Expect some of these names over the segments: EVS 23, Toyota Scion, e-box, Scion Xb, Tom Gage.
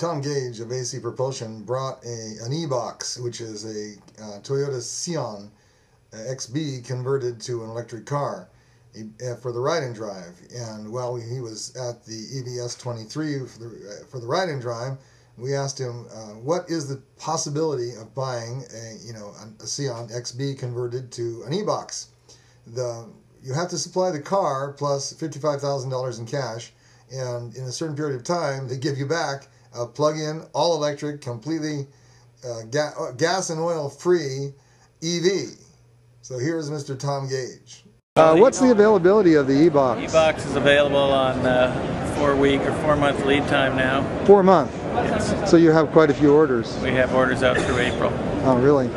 Tom Gage of AC Propulsion brought an e-box, which is a Toyota Scion Xb converted to an electric car for the ride and drive. And while he was at the EVS 23 for the ride and drive, we asked him, what is the possibility of buying a Scion Xb converted to an e-box? You have to supply the car plus $55,000 in cash, and in a certain period of time they give you back a plug-in, all-electric, completely gas and oil-free EV. So here's Mr. Tom Gage. What's the availability of the e-box? E-box is available on 4-week or 4-month lead time now. 4 months? Yes. So you have quite a few orders. We have orders out through April. Oh, really?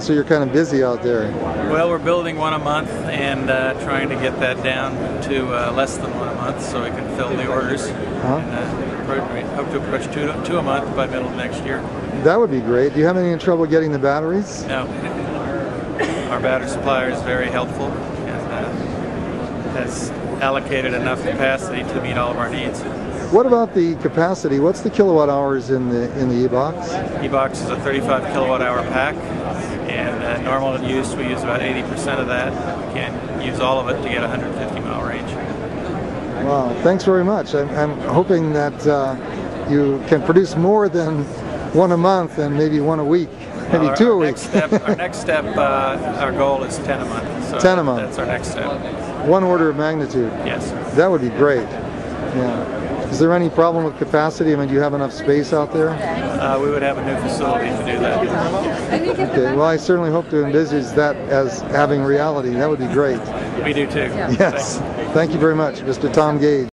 So you're kind of busy out there. Well, we're building one a month and trying to get that down to less than one a month so we can fill the orders. Huh? And we hope to approach two a month by middle of next year. That would be great. Do you have any trouble getting the batteries? No. Our battery supplier is very helpful and has allocated enough capacity to meet all of our needs. What about the capacity? What's the kilowatt hours in the e-box? E-box is a 35 kilowatt hour pack, and normal use we use about 80% of that. We can't use all of it to get 150 mile range. Wow! Thanks very much. I'm hoping that you can produce more than one a month and maybe one a week, maybe two a week. Our next step, our goal is 10 a month. So 10 a month. That's our next step. One order of magnitude. Yes. That would be great. Yeah. Is there any problem with capacity? I mean, do you have enough space out there? We would have a new facility to do that. Okay, well, I certainly hope to envisage that as having reality. That would be great. We do too. Yes. Thanks. Thank you very much, Mr. Tom Gage.